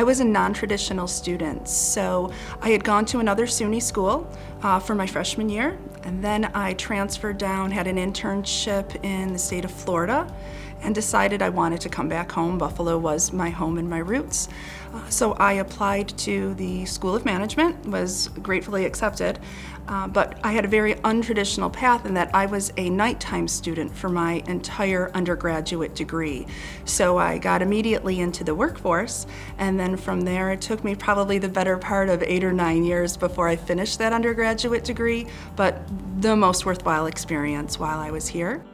I was a non-traditional student, so I had gone to another SUNY school for my freshman year, and then I transferred down, had an internship in the state of Florida, and decided I wanted to come back home. Buffalo was my home and my roots. So I applied to the School of Management, was gratefully accepted, but I had a very untraditional path in that I was a nighttime student for my entire undergraduate degree. So I got immediately into the workforce, and then from there it took me probably the better part of 8 or 9 years before I finished that undergraduate degree, but the most worthwhile experience while I was here.